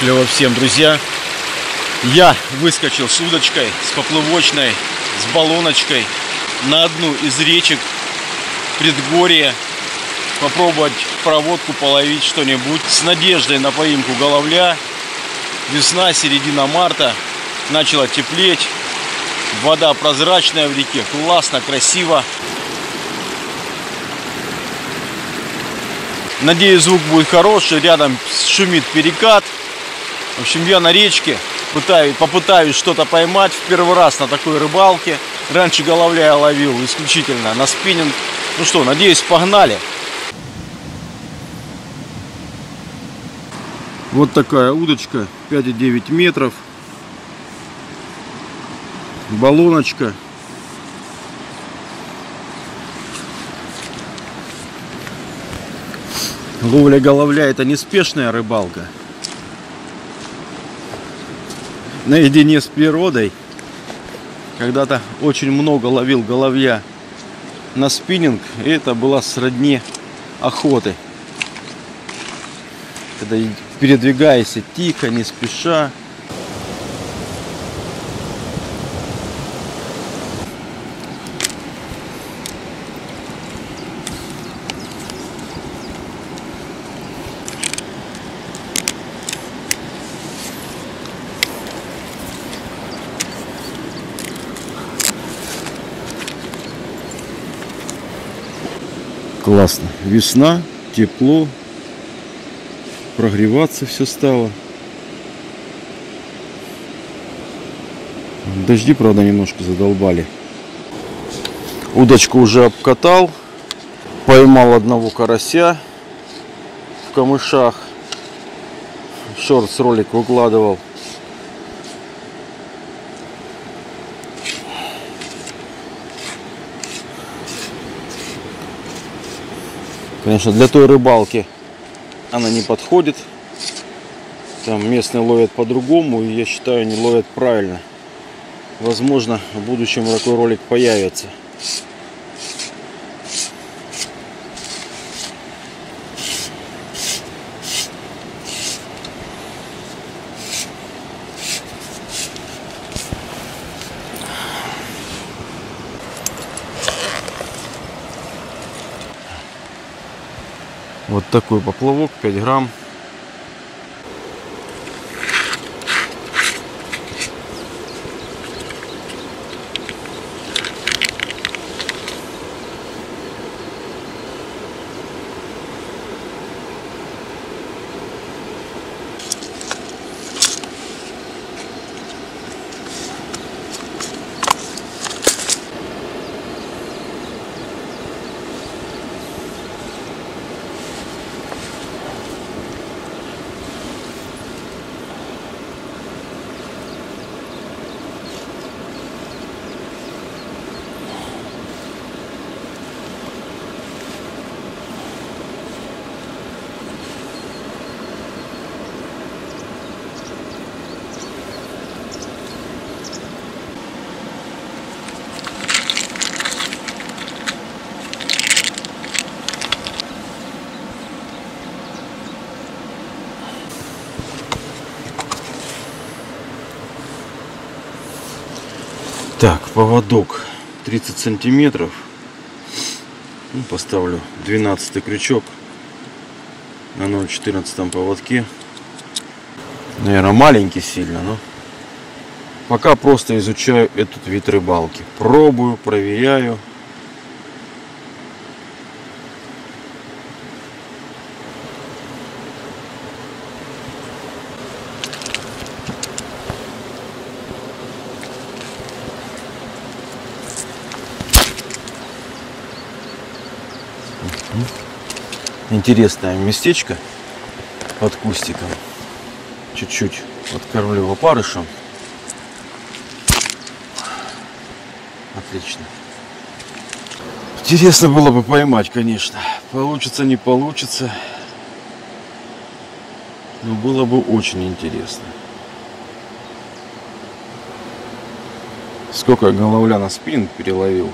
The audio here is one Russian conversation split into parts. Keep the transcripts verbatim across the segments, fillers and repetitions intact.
Клёво всем, друзья. Я выскочил с удочкой, с поплавочной, с баллоночкой на одну из речек предгорья. Попробовать проводку, половить что-нибудь. С надеждой на поимку головля. Весна, середина марта. Начало теплеть. Вода прозрачная в реке. Классно, красиво. Надеюсь, звук будет хороший. Рядом шумит перекат. В общем, я на речке пытаюсь, попытаюсь что-то поймать. В первый раз на такой рыбалке. Раньше головля я ловил исключительно на спиннинг. Ну что, надеюсь, погнали. Вот такая удочка, пять и девять метров. Баллоночка. Ловля головля — это неспешная рыбалка. Наедине с природой. Когда-то очень много ловил головля на спиннинг. И это было сродни охоты. Когда передвигайся тихо, не спеша. Классно. Весна, тепло. Прогреваться все стало. Дожди, правда, немножко задолбали. Удочку уже обкатал. Поймал одного карася в камышах. Шортс ролик выкладывал. Конечно, для той рыбалки она не подходит. Там местные ловят по-другому, и я считаю, они ловят правильно. Возможно, в будущем такой ролик появится. Вот такой поплавок, пять грамм. Так, поводок тридцать сантиметров. Ну, поставлю двенадцатый крючок на ноль четырнадцатом поводке. Наверное, маленький сильно, но пока просто изучаю этот вид рыбалки. Пробую, проверяю. Интересное местечко под кустиком. Чуть-чуть откормлю опарышем. Отлично. Интересно было бы поймать, конечно. Получится, не получится. Но было бы очень интересно. Сколько я головля на спиннинг переловил.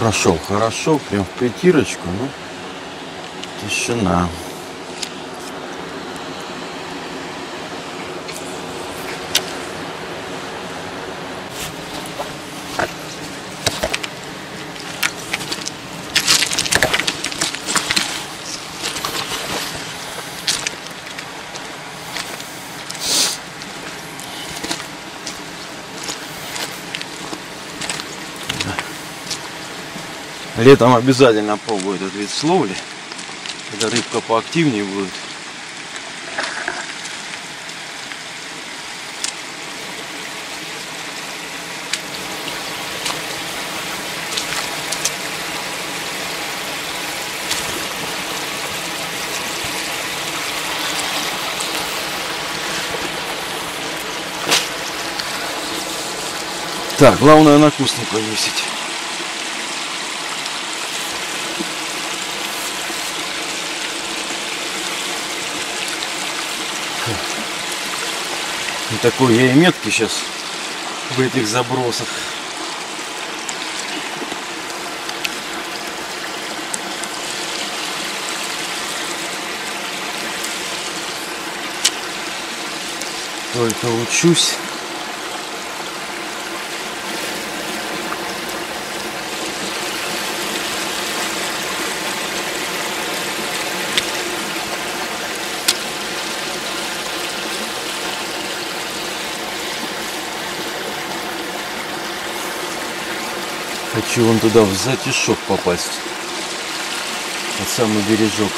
Прошел хорошо, прям в притирочку, но тишина. Летом обязательно пробую этот вид с ловли. Эта рыбка поактивнее будет. Так, главное на куст не повесить. Такой я и меткий сейчас в этих забросах. Только учусь. Хочу вон туда в затишок попасть, на самый бережок.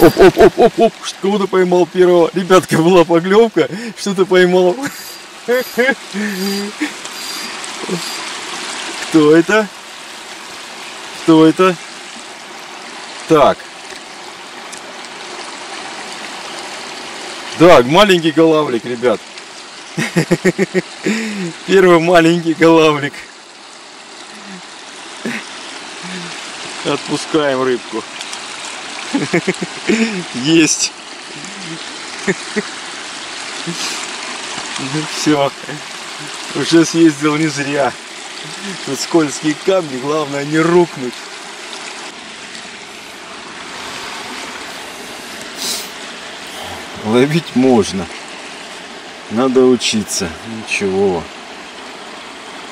Оп-оп-оп-оп-оп, кого-то поймал первого. Ребятка, была поклевка, что-то поймал. Кто это? Кто это? Так. Так, маленький голавлик, ребят. Первый маленький голавлик. Отпускаем рыбку. Есть. Ну все, уже съездил не зря. Тут скользкие камни, главное не рухнуть. Ловить можно, надо учиться. Ничего,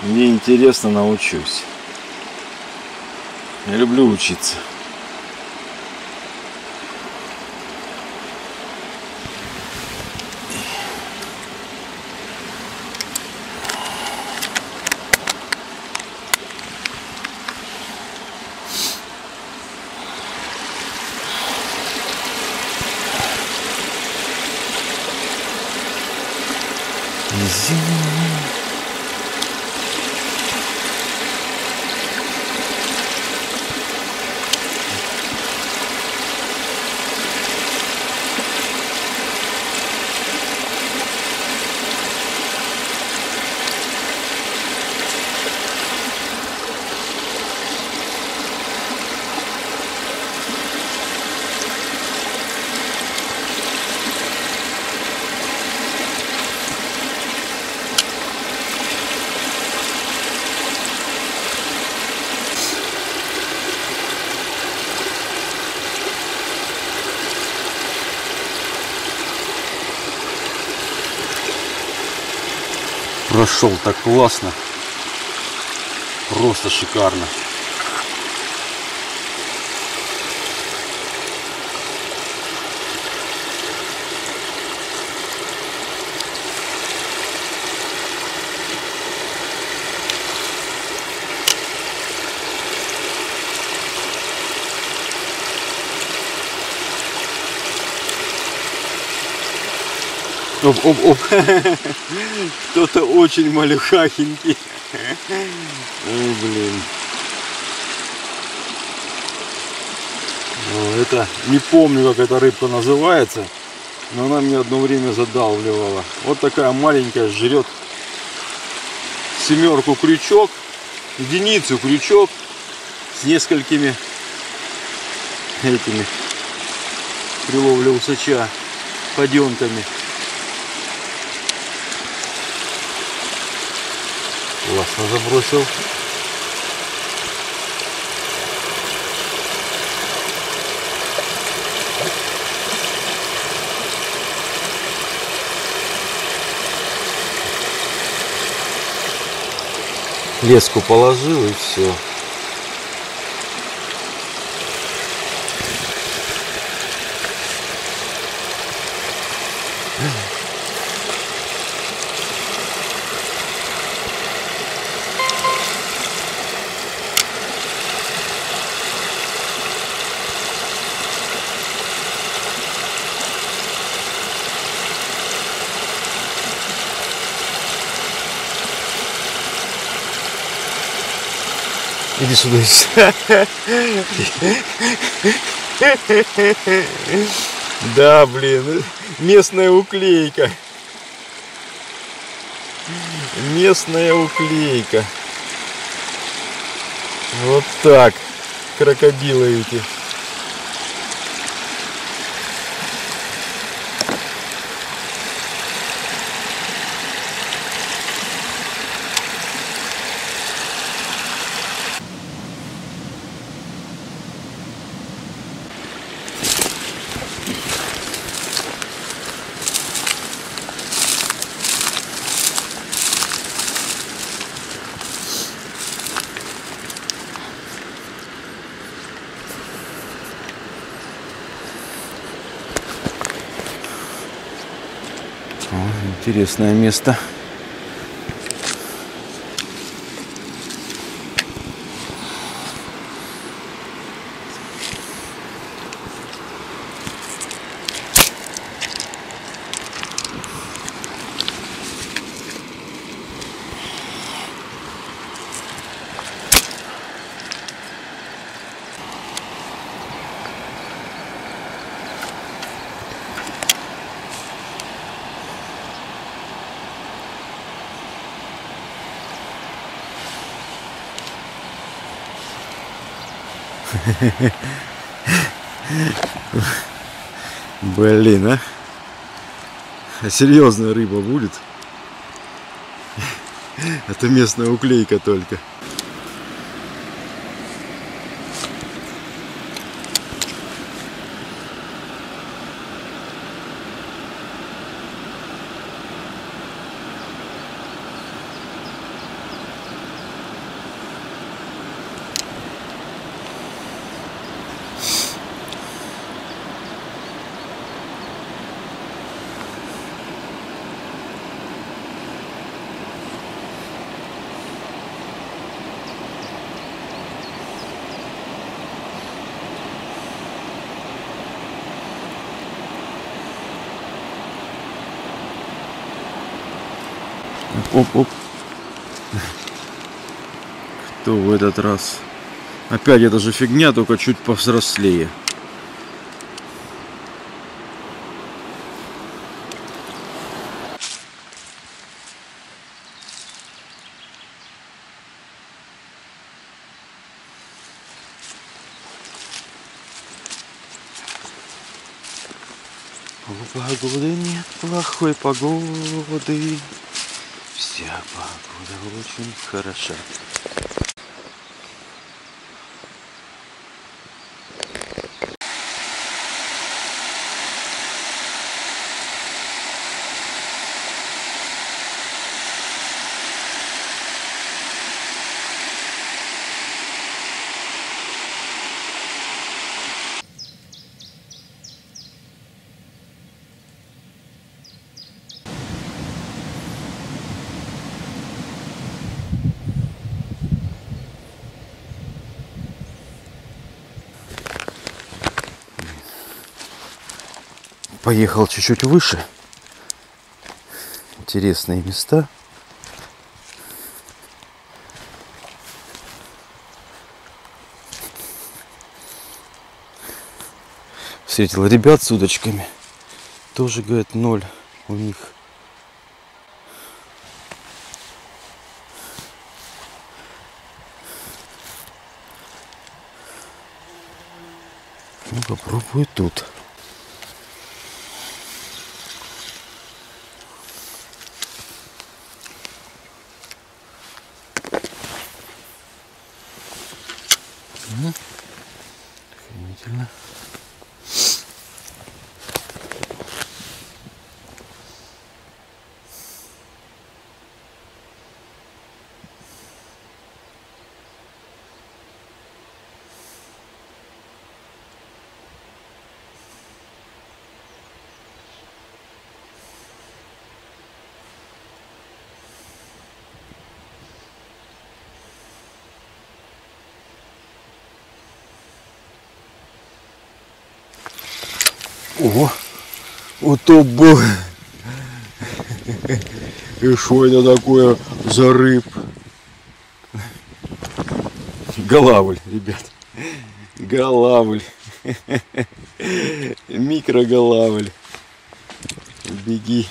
мне интересно, научусь. Я люблю учиться. Прошел так классно, просто шикарно. Оп-оп-оп, кто-то очень малюхахенький. Ой, блин. Это, не помню, как эта рыбка называется. но она меня одно время задавливала. Вот такая маленькая жрет семерку крючок, единицу крючок с несколькими этими при ловле усача поденками. Классно забросил. Леску положил и все. Иди сюда. Да, блин, местная уклейка. Местная уклейка. Вот так, крокодилы эти. Интересное место. Блин, а? А серьезная рыба будет? Это местная уклейка только. Оп-оп. Кто в этот раз? Опять эта же фигня, только чуть повзрослее. Погоды нет, плохой погоды. Вся погода очень хороша. Поехал чуть-чуть выше. Интересные места. Встретил ребят с удочками. тоже, говорит, ноль у них. Ну, попробую тут. Угу. Хранительно. Ого, вот то был. И что это такое за рыб? Голавль, ребят. Голавль. Микроголавль. Беги.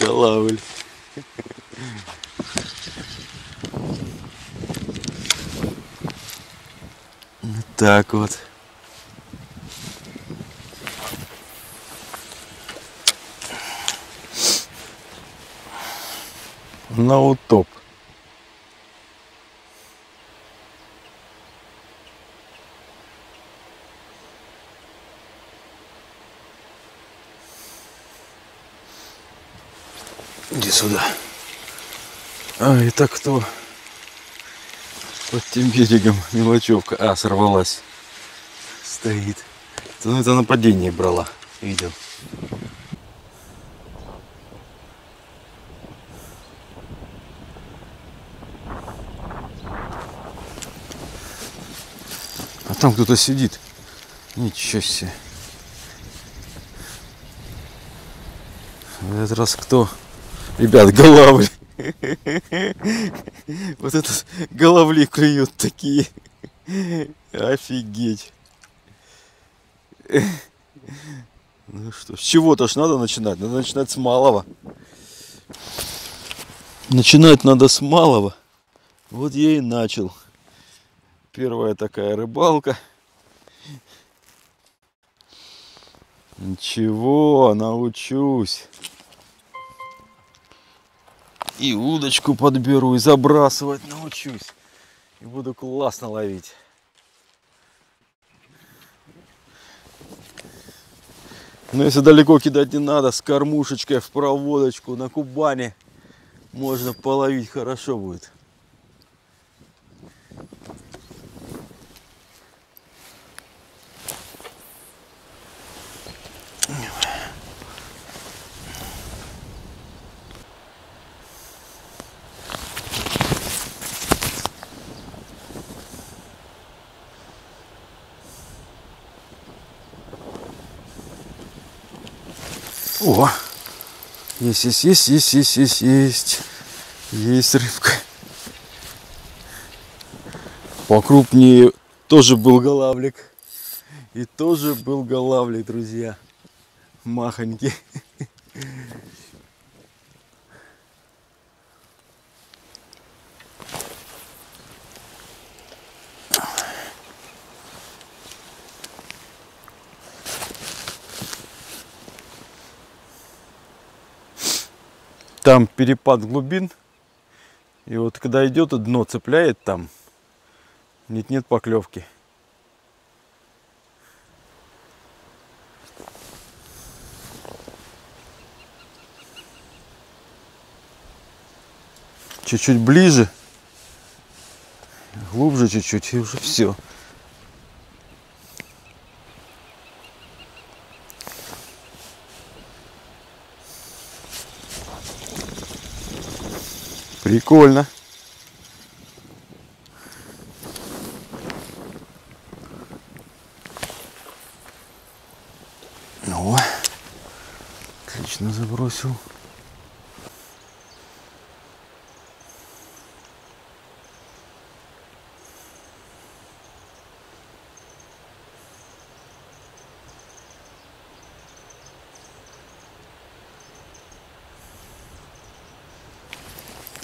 Голавль. Вот так вот. На утоп. Иди сюда. А, и так кто? Под тем берегом мелочевка. А, сорвалась. Стоит. Ну, это на падение брала. Видел. Там кто-то сидит. Ничего себе. В этот раз кто? Ребят, голавли. Вот этот головли клюют такие. Офигеть. Ну что, с чего-то ж надо начинать. Надо начинать с малого. Начинать надо с малого. Вот я и начал. Первая такая рыбалка. Ничего, научусь. И удочку подберу, и забрасывать научусь. И буду классно ловить. Но если далеко кидать не надо, с кормушечкой в проводочку на Кубани можно половить, хорошо будет. О, есть, есть, есть, есть, есть, есть, есть, есть рыбка. Покрупнее тоже был голавлик. И тоже был голавлик, друзья. Махонький. Там перепад глубин, и вот когда идет, и дно цепляет там, нет-нет поклевки. Чуть-чуть ближе, глубже чуть-чуть, и уже все. Прикольно. Ну, отлично забросил.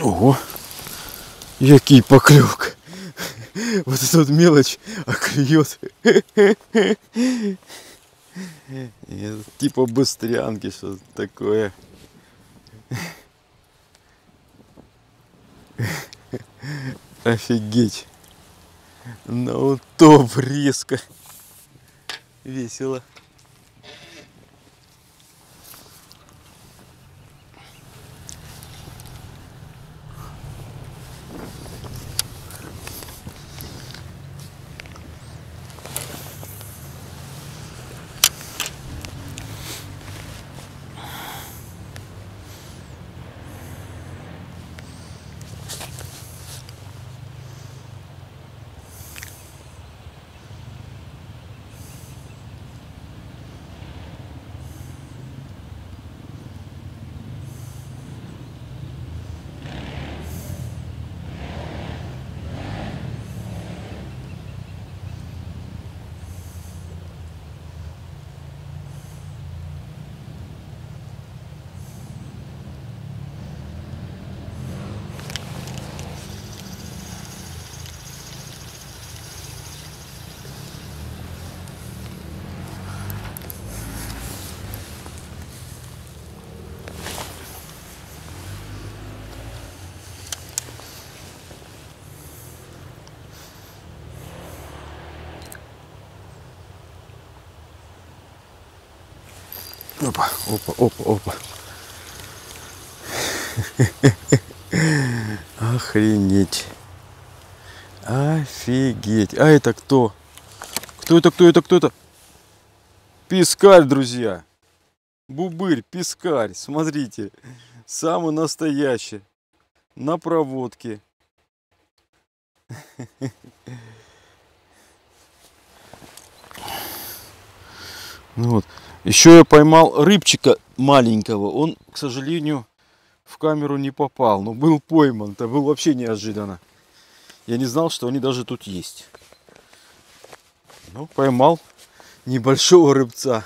Ого! Який поклёк! Вот эта вот мелочь, а клюет. Типа быстрянки, что-то такое. Офигеть! Ну топ резко. Весело. Опа, опа, опа, опа. Охренеть. Офигеть. А это кто? Кто это, кто это, кто это? Пескарь, друзья. Бубырь, пескарь. Смотрите. Самый настоящий. На проводке. Ну вот. Еще я поймал рыбчика маленького, он, к сожалению, в камеру не попал, но был пойман, это было вообще неожиданно. Я не знал, что они даже тут есть. Ну, поймал небольшого рыбца,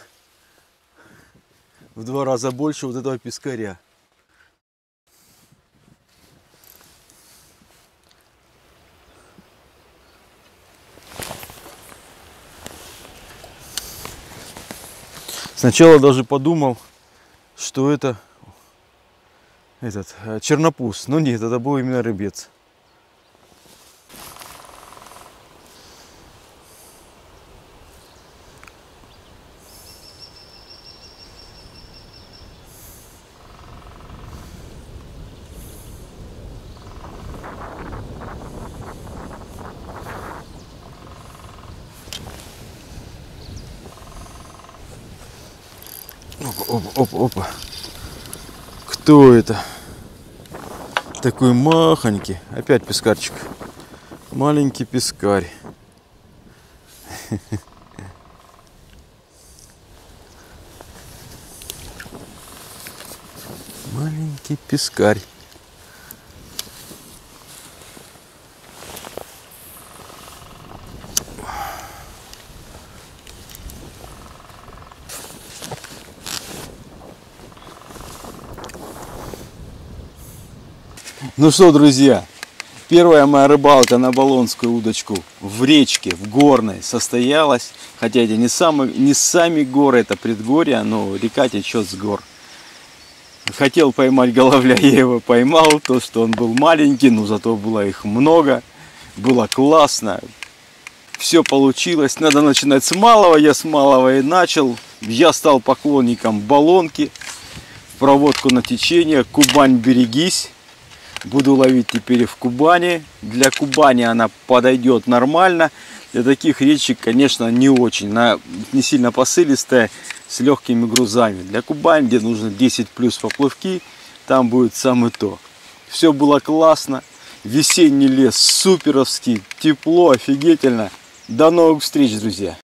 в два раза больше вот этого пескаря. Сначала даже подумал, что это этот чернопуз, но нет, это был именно рыбец. Опа-опа-опа. Кто это? Такой махонький. Опять пескарчик. Маленький пескарь. Маленький пескарь. Ну что, друзья, первая моя рыбалка на баллонскую удочку в речке, в горной, состоялась. Хотя это не, самый, не сами горы, это предгорья, но река течет с гор. Хотел поймать головля, я его поймал. То, что он был маленький, но зато было их много. Было классно. Все получилось. Надо начинать с малого. Я с малого и начал. Я стал поклонником баллонки. В проводку на течение. Кубань, берегись. Буду ловить теперь в Кубани. Для Кубани она подойдет нормально. Для таких речек, конечно, не очень. Она не сильно посылистая, с легкими грузами. Для Кубани, где нужно десять плюс поплавки, там будет самое то. Все было классно. Весенний лес суперовский. Тепло, офигительно. До новых встреч, друзья!